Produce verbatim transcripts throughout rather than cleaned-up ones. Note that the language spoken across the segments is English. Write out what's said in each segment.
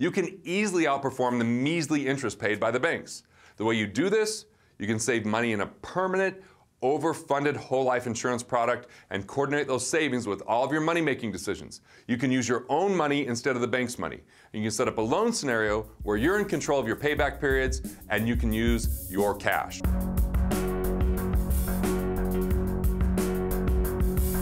you can easily outperform the measly interest paid by the banks. The way you do this, you can save money in a permanent, overfunded whole life insurance product and coordinate those savings with all of your money-making decisions. You can use your own money instead of the bank's money. You can set up a loan scenario where you're in control of your payback periods and you can use your cash.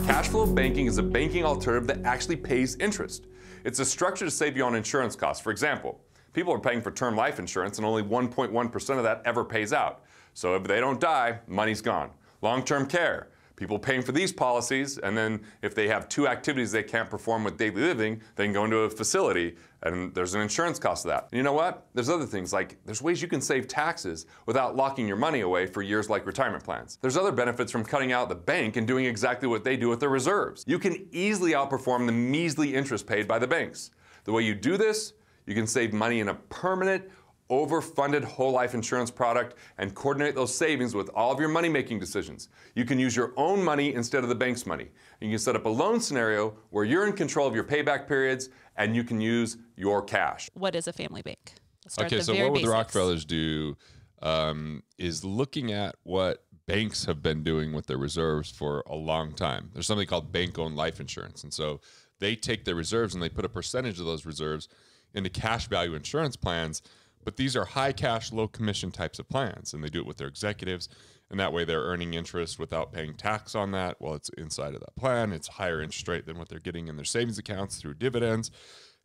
Cash flow banking is a banking alternative that actually pays interest. It's a structure to save you on insurance costs. For example, people are paying for term life insurance and only one point one percent of that ever pays out. So if they don't die, money's gone. Long-term care, people paying for these policies, and then if they have two activities they can't perform with daily living, they can go into a facility and there's an insurance cost of that. And you know what? There's other things, like there's ways you can save taxes without locking your money away for years, like retirement plans. There's other benefits from cutting out the bank and doing exactly what they do with their reserves. You can easily outperform the measly interest paid by the banks. The way you do this, you can save money in a permanent, overfunded whole life insurance product and coordinate those savings with all of your money-making decisions. You can use your own money instead of the bank's money. You can set up a loan scenario where you're in control of your payback periods and you can use your cash. What is a family bank? Let's start okay, so what would the Rockefellers do um, is looking at what banks have been doing with their reserves for a long time. There's something called bank-owned life insurance. And so they take their reserves and they put a percentage of those reserves into cash value insurance plans. But these are high cash, low commission types of plans, and they do it with their executives, and that way they're earning interest without paying tax on that while it's inside of that plan. It's higher interest rate than what they're getting in their savings accounts through dividends.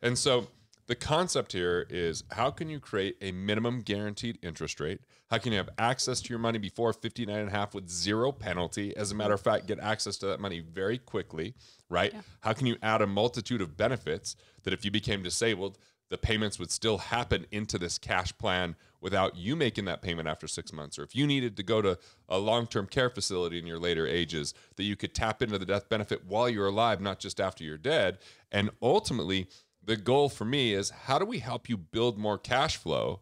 And so the concept here is, how can you create a minimum guaranteed interest rate? How can you have access to your money before fifty-nine and a half with zero penalty? As a matter of fact, get access to that money very quickly, right? Yeah. How can you add a multitude of benefits that if you became disabled, the payments would still happen into this cash plan without you making that payment after six months. Or if you needed to go to a long-term care facility in your later ages, that you could tap into the death benefit while you're alive, not just after you're dead. And ultimately, the goal for me is, how do we help you build more cash flow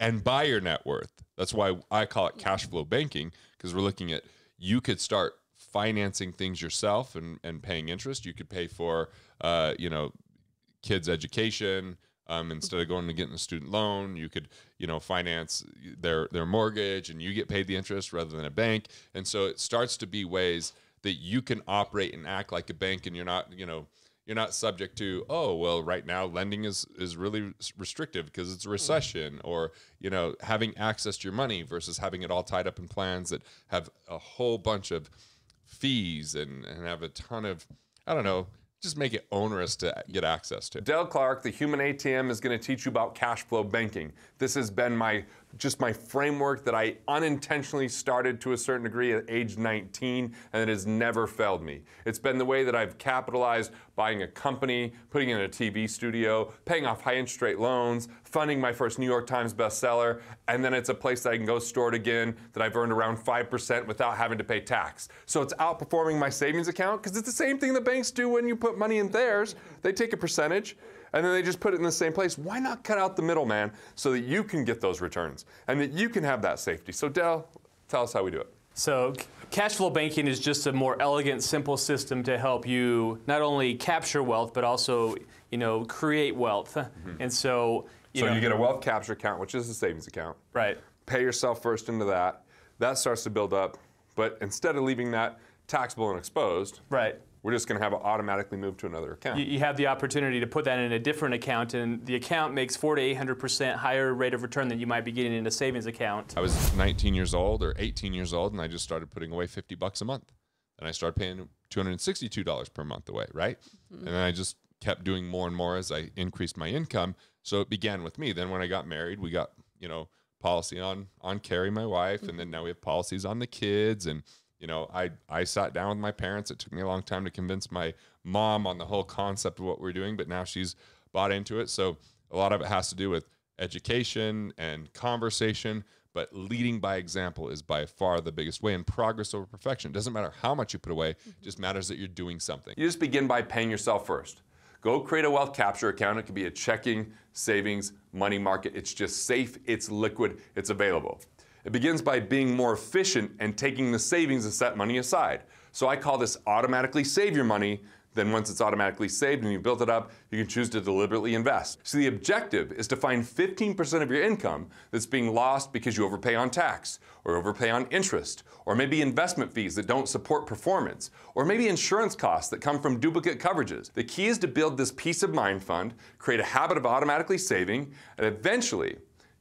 and buy your net worth? That's why I call it cash flow banking, because we're looking at, you could start financing things yourself and, and paying interest. You could pay for, uh, you know, kids' education. Um, instead of going to getting a student loan, you could, you know, finance their, their mortgage, and you get paid the interest rather than a bank. And so it starts to be ways that you can operate and act like a bank, and you're not, you know, you're not subject to, oh, well, right now lending is, is really restrictive because it's a recession, or, you know, having access to your money versus having it all tied up in plans that have a whole bunch of fees and, and have a ton of, I don't know, just make it onerous to get access to. Dell Clark, the Human A T M, is going to teach you about cash flow banking. This has been my just my framework that I unintentionally started to a certain degree at age nineteen, and it has never failed me. It's been the way that I've capitalized buying a company, putting in a T V studio, paying off high interest rate loans, funding my first New York Times bestseller, and then it's a place that I can go store it again that I've earned around five percent without having to pay tax. So it's outperforming my savings account, because it's the same thing the banks do when you put money in theirs. They take a percentage and then they just put it in the same place. Why not cut out the middleman so that you can get those returns and that you can have that safety? So Dell, tell us how we do it. So cash flow banking is just a more elegant, simple system to help you not only capture wealth, but also, you know, create wealth. Mm-hmm. And so, you so know, you get a wealth capture account, which is a savings account. Right. Pay yourself first into that. That starts to build up. But instead of leaving that taxable and exposed, right, we're just going to have it automatically move to another account. You, you have the opportunity to put that in a different account, and the account makes four to eight hundred percent higher rate of return than you might be getting in a savings account. I was nineteen years old or eighteen years old, and I just started putting away fifty bucks a month, and I started paying two hundred sixty-two dollars per month away, right? Mm-hmm. And then I just kept doing more and more as I increased my income. So it began with me. Then when I got married, we got, you know, policy on on Carrie, my wife, mm-hmm. and then now we have policies on the kids. And you know, I, I sat down with my parents. It took me a long time to convince my mom on the whole concept of what we're doing, but now she's bought into it. So a lot of it has to do with education and conversation, but leading by example is by far the biggest way, and progress over perfection. It doesn't matter how much you put away, it just matters that you're doing something. You just begin by paying yourself first. Go create a wealth capture account. It could be a checking, savings, money market. It's just safe, it's liquid, it's available. It begins by being more efficient and taking the savings and set money aside. So I call this automatically save your money. Then once it's automatically saved and you built it up, you can choose to deliberately invest. So the objective is to find fifteen percent of your income that's being lost because you overpay on tax, or overpay on interest, or maybe investment fees that don't support performance, or maybe insurance costs that come from duplicate coverages. The key is to build this peace of mind fund, create a habit of automatically saving, and eventually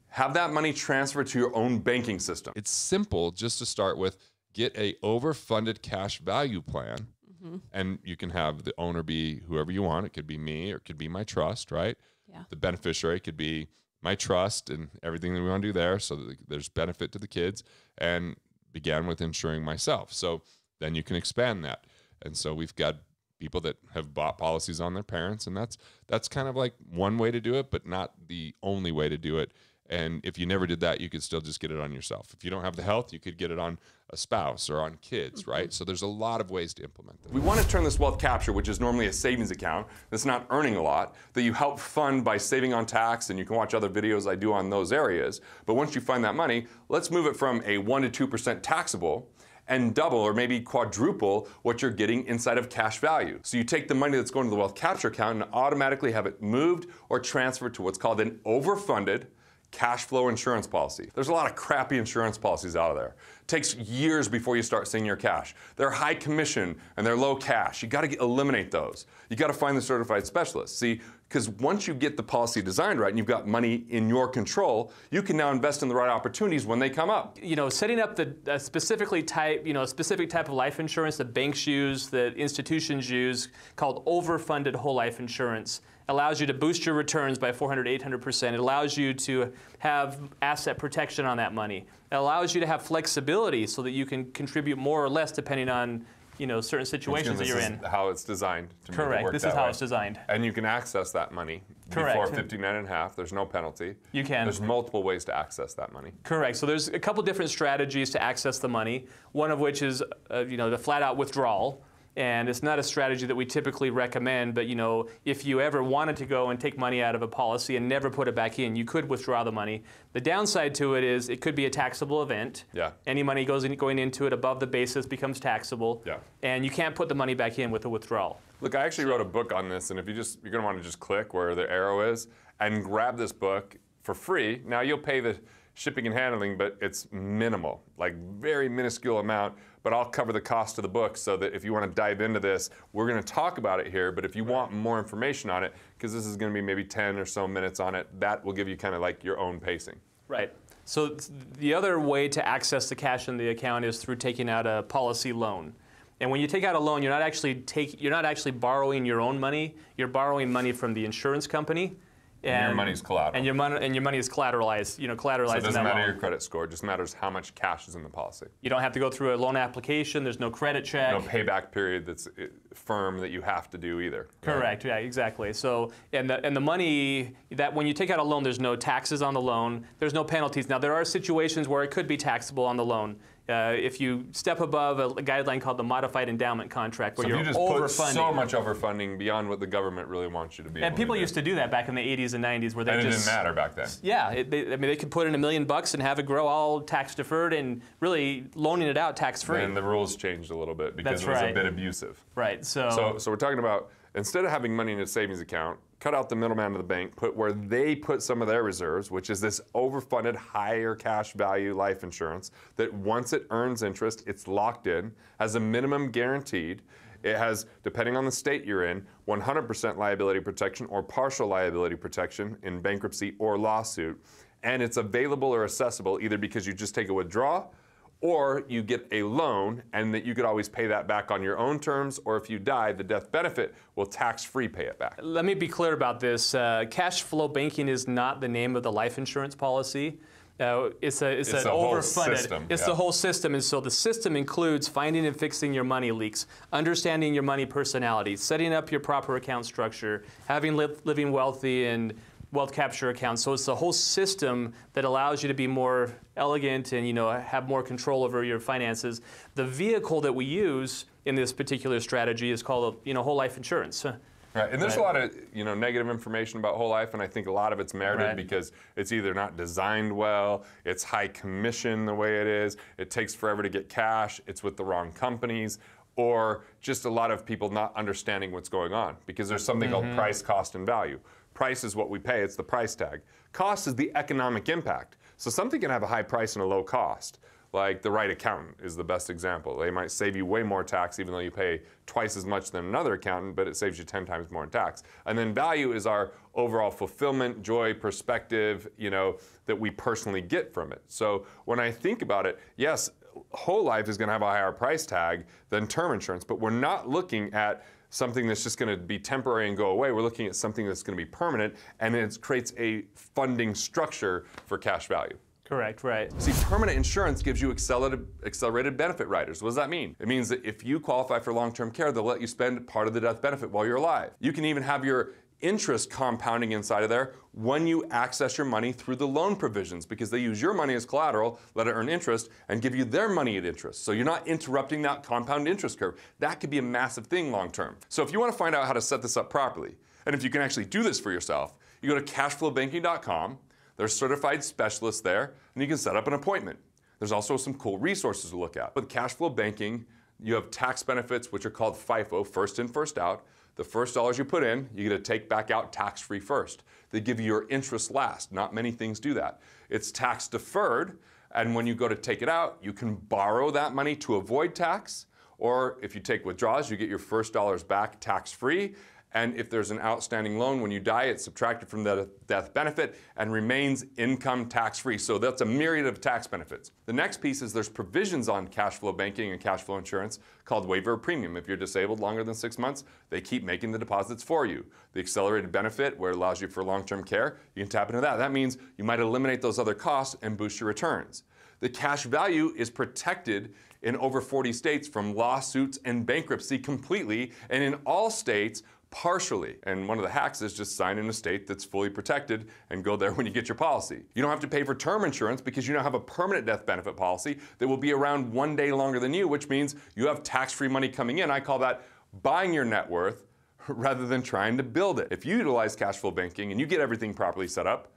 have that money transferred to your own banking system. It's simple just to start with. Get a overfunded cash value plan, mm-hmm. and you can have the owner be whoever you want. It could be me, or it could be my trust, right? Yeah. The beneficiary could be my trust and everything that we want to do there, so that there's benefit to the kids, and began with insuring myself. So then you can expand that. And so we've got people that have bought policies on their parents, and that's that's kind of like one way to do it, but not the only way to do it. And if you never did that, you could still just get it on yourself. If you don't have the health, you could get it on a spouse or on kids, right? So there's a lot of ways to implement that. We want to turn this wealth capture, which is normally a savings account that's not earning a lot, that you help fund by saving on tax, and you can watch other videos I do on those areas. But once you find that money, let's move it from a one to two percent taxable and double or maybe quadruple what you're getting inside of cash value. So you take the money that's going to the wealth capture account and automatically have it moved or transferred to what's called an overfunded cash flow insurance policy. There's a lot of crappy insurance policies out of there. It takes years before you start seeing your cash. They're high commission and they're low cash. You gotta eliminate those. You gotta find the certified specialist. See, because once you get the policy designed right and you've got money in your control, you can now invest in the right opportunities when they come up. You know, setting up the uh, specifically type, you know, specific type of life insurance that banks use, that institutions use, called overfunded whole life insurance, allows you to boost your returns by four hundred, eight hundred percent. It allows you to have asset protection on that money. It allows you to have flexibility so that you can contribute more or less depending on, you know, certain situations that you're in. This is how it's designed to make it work that way. Correct. This is how it's designed. And you can access that money before fifty-nine and a half. There's no penalty. You can. There's multiple ways to access that money. Correct. So there's a couple different strategies to access the money, one of which is, uh, you know, the flat-out withdrawal. And it's not a strategy that we typically recommend, but, you know, if you ever wanted to go and take money out of a policy and never put it back in, you could withdraw the money. The downside to it is it could be a taxable event. Yeah. Any money goes in, going into it above the basis becomes taxable. Yeah. And you can't put the money back in with a withdrawal. Look, I actually wrote a book on this, and if you just, you're gonna wanna just click where the arrow is and grab this book for free. Now, you'll pay the shipping and handling, but it's minimal, like very minuscule amount. But I'll cover the cost of the book so that if you want to dive into this, we're going to talk about it here. But if you want more information on it, because this is going to be maybe ten or so minutes on it, that will give you kind of like your own pacing. Right. So the other way to access the cash in the account is through taking out a policy loan. And when you take out a loan, you're not actually take, you're not actually borrowing your own money. You're borrowing money from the insurance company. And, and your money's collateral. And your money and your money is collateralized. You know, collateralized. So it doesn't matter your credit score. It just matters how much cash is in the policy. You don't have to go through a loan application. There's no credit check. No payback period that's firm that you have to do either. Correct. Right? Yeah, exactly. So and the and the money that when you take out a loan, there's no taxes on the loan. There's no penalties. Now there are situations where it could be taxable on the loan. Uh, if you step above a guideline called the modified endowment contract, where so you're you just overfunding. Put so much overfunding beyond what the government really wants you to be. And able people to do. Used to do that back in the eighties and nineties, where they and just, it didn't matter back then. Yeah, it, they, I mean, they could put in a million bucks and have it grow all tax deferred, and really loaning it out tax free. And the rules changed a little bit because That's it was right. a bit abusive. Right. So. So, so we're talking about instead of having money in a savings account, cut out the middleman of the bank, put where they put some of their reserves, which is this overfunded higher cash value life insurance that once it earns interest, it's locked in, has a minimum guaranteed. It has, depending on the state you're in, one hundred percent liability protection or partial liability protection in bankruptcy or lawsuit. And it's available or accessible either because you just take a withdrawal or you get a loan, and that you could always pay that back on your own terms, or if you die, the death benefit will tax-free pay it back. Let me be clear about this. Uh, cash flow banking is not the name of the life insurance policy. Uh, it's a, it's, it's an overfunded. It's yeah. the whole system, and so the system includes finding and fixing your money leaks, understanding your money personality, setting up your proper account structure, having li living wealthy and wealth capture accounts. So it's the whole system that allows you to be more elegant and, you know, have more control over your finances. The vehicle that we use in this particular strategy is called, you know, whole life insurance. Right, and there's right. a lot of, you know, negative information about whole life, and I think a lot of it's merited right. because it's either not designed well, it's high commission the way it is, it takes forever to get cash, it's with the wrong companies. or just a lot of people not understanding what's going on, because there's something mm-hmm. called price, cost, and value. Price is what we pay, it's the price tag. Cost is the economic impact. So something can have a high price and a low cost. Like the right accountant is the best example. They might save you way more tax, even though you pay twice as much than another accountant, but it saves you ten times more in tax. And then value is our overall fulfillment, joy, perspective, you know, that we personally get from it. So when I think about it, yes, whole life is going to have a higher price tag than term insurance, but we're not looking at something that's just going to be temporary and go away. We're looking at something that's going to be permanent, and it creates a funding structure for cash value. Correct, right. See, permanent insurance gives you accelerated, accelerated benefit riders. What does that mean? It means that if you qualify for long-term care, they'll let you spend part of the death benefit while you're alive. You can even have your interest compounding inside of there when you access your money through the loan provisions, because they use your money as collateral, let it earn interest, and give you their money at interest. So you're not interrupting that compound interest curve. That could be a massive thing long-term. So if you want to find out how to set this up properly, and if you can actually do this for yourself, you go to cash flow banking dot com. There's certified specialists there, and you can set up an appointment. There's also some cool resources to look at. With cash flow banking, you have tax benefits, which are called FIFO, first in, first out. The first dollars you put in, you get to take back out tax-free first. They give you your interest last. Not many things do that. It's tax deferred, and when you go to take it out, you can borrow that money to avoid tax, or if you take withdrawals, you get your first dollars back tax-free. And if there's an outstanding loan, when you die, it's subtracted from the death benefit and remains income tax-free. So that's a myriad of tax benefits. The next piece is there's provisions on cash flow banking and cash flow insurance called waiver of premium. If you're disabled longer than six months, they keep making the deposits for you. The accelerated benefit, where it allows you for long-term care, you can tap into that. That means you might eliminate those other costs and boost your returns. The cash value is protected in over forty states from lawsuits and bankruptcy completely, and in all states, partially. And one of the hacks is just sign in a state that's fully protected and go there when you get your policy. You don't have to pay for term insurance because you now have a permanent death benefit policy that will be around one day longer than you, which means you have tax-free money coming in. I call that buying your net worth rather than trying to build it. If you utilize cash flow banking and you get everything properly set up,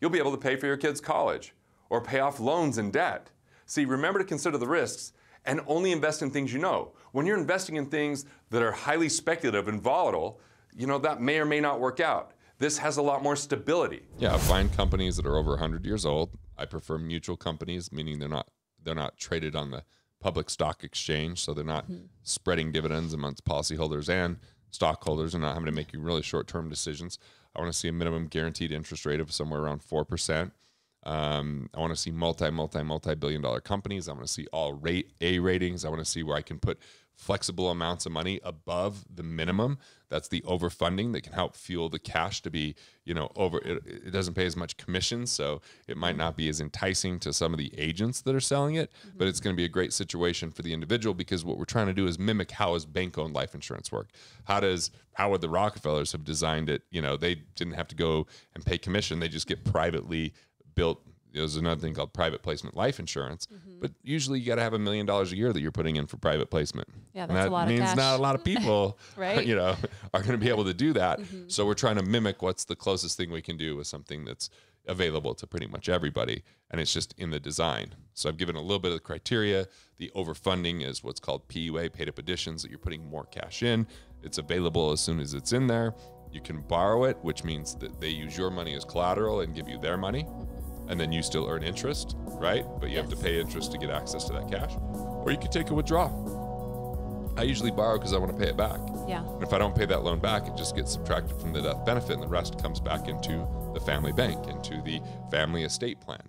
you'll be able to pay for your kids' college or pay off loans and debt. See, remember to consider the risks and only invest in things you know. When you're investing in things that are highly speculative and volatile, you know, that may or may not work out. This has a lot more stability. Yeah, find companies that are over one hundred years old. I prefer mutual companies, meaning they're not they're not traded on the public stock exchange, so they're not mm-hmm. spreading dividends amongst policyholders and stockholders and not having to make really short-term decisions. I want to see a minimum guaranteed interest rate of somewhere around four percent. Um, I want to see multi, multi, multi-billion dollar companies. I want to see all rate A ratings. I want to see where I can put flexible amounts of money above the minimum. That's the overfunding that can help fuel the cash to be, you know, over. It, it doesn't pay as much commission, so it might not be as enticing to some of the agents that are selling it, mm-hmm. but it's going to be a great situation for the individual, because what we're trying to do is mimic how is bank-owned life insurance work. How does how would the Rockefellers have designed it? You know, they didn't have to go and pay commission. They just get privately built. There's another thing called private placement life insurance, mm-hmm. but usually you got to have a million dollars a year that you're putting in for private placement. Yeah, that's and that a lot means of cash. Not a lot of people, right? You know, are going to be able to do that. Mm-hmm. So we're trying to mimic what's the closest thing we can do with something that's available to pretty much everybody, and it's just in the design. So I've given a little bit of the criteria. The overfunding is what's called P U A, paid up additions, that you're putting more cash in. It's available as soon as it's in there. You can borrow it, which means that they use your money as collateral and give you their money, and then you still earn interest, right? But you yes. have to pay interest to get access to that cash. Or you could take a withdrawal. I usually borrow because I want to pay it back. Yeah. And if I don't pay that loan back, it just gets subtracted from the death benefit, and the rest comes back into the family bank, into the family estate plan.